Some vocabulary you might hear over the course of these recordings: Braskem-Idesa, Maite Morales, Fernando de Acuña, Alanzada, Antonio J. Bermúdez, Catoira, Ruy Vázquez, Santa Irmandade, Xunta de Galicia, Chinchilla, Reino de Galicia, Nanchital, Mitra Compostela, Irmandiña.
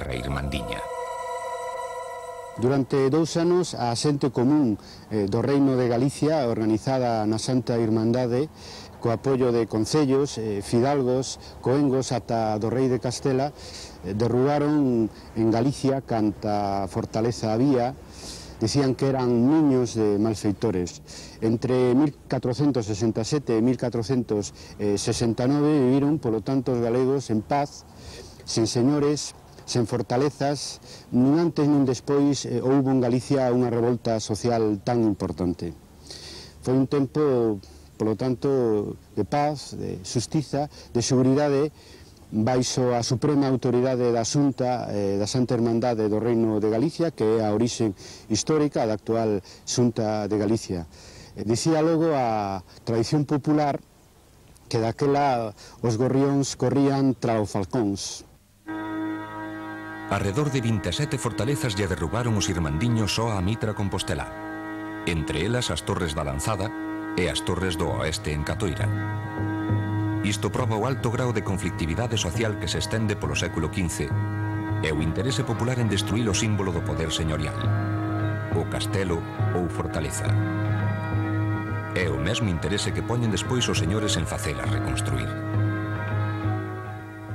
Terra Irmandiña. Durante 2 anos, a xente común do Reino de Galicia, organizada na Santa Irmandade, co apoio de concellos, fidalgos, coengos, ata do rei de Castela, derrubaron en Galicia canta fortaleza había. Decían que eran niños de malfeitores. Entre 1467 e 1469 viviron, polo tanto, os galegos en paz, sen señores, sen fortalezas. Nin antes nin despois houbo en Galicia unha revolta social tan importante. Foi un tempo, polo tanto, de paz, de xustiza, de seguridade, baixo a suprema autoridade da Xunta da Santa Irmandade do Reino de Galicia, que é a orixe histórica da actual Xunta de Galicia. Dicía logo a tradición popular que daquela os gorrións corrían trao falcóns. Arredor de 27 fortalezas lle derrubaron os irmandiños só a Mitra Compostela. Entre elas as torres da Alanzada e as torres do oeste en Catoira. Isto proba o alto grau de conflictividade social que se estende polo século XV e o interese popular en destruir o símbolo do poder señorial, o castelo ou fortaleza. É o mesmo interese que poñen despois os señores en facela reconstruir.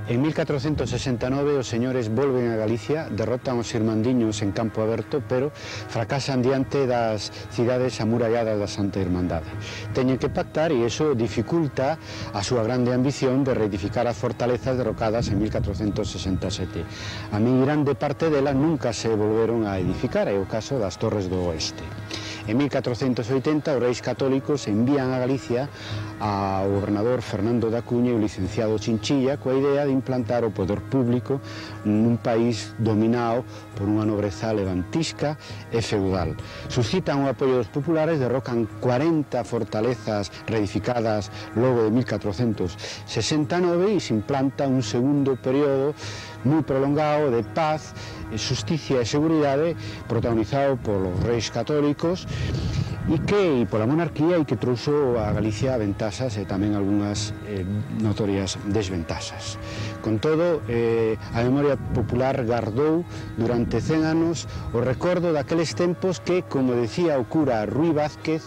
En 1469 os señores volven a Galicia, derrotan os irmandiños en campo aberto, pero fracasan diante das cidades amuralladas da Santa Irmandade. Teñen que pactar e iso dificulta a súa grande ambición de reedificar as fortalezas derrocadas en 1467. A mí grande parte delas nunca se volveron a edificar, é o caso das torres do oeste. En 1480 os reis católicos envían a Galicia ao gobernador Fernando de Acuña e o licenciado Chinchilla coa idea de implantar o poder público nun país dominado por unha nobreza levantisca e feudal. Suscitan o apoio dos populares, derrocan 40 fortalezas reedificadas logo de 1469 e se implanta un segundo período moi prolongado de paz, xusticia e seguridade protagonizado polos reis católicos e pola monarquía e que trouxo a Galicia ventaxas e tamén algunhas notorias desventaxas. Con todo, a memoria popular gardou durante 100 anos o recordo daqueles tempos que, como decía o cura Ruy Vázquez,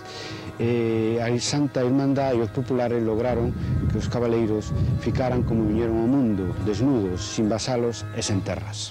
a Santa Irmandade e os populares lograron que os cabaleiros ficaran como viñeron ao mundo, desnudos, sin vasalos e sen terras.